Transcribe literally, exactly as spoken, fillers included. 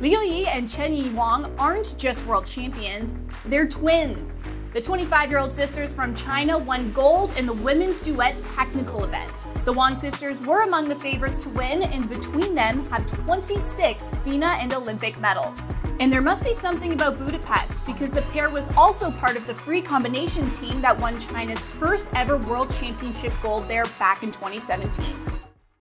Liuyi and Qianyi Wang aren't just world champions, they're twins. The twenty-five-year-old sisters from China won gold in the women's duet technical event. The Wang sisters were among the favorites to win, and between them have twenty-six FINA and Olympic medals. And there must be something about Budapest, because the pair was also part of the free combination team that won China's first ever World Championship gold there back in twenty seventeen.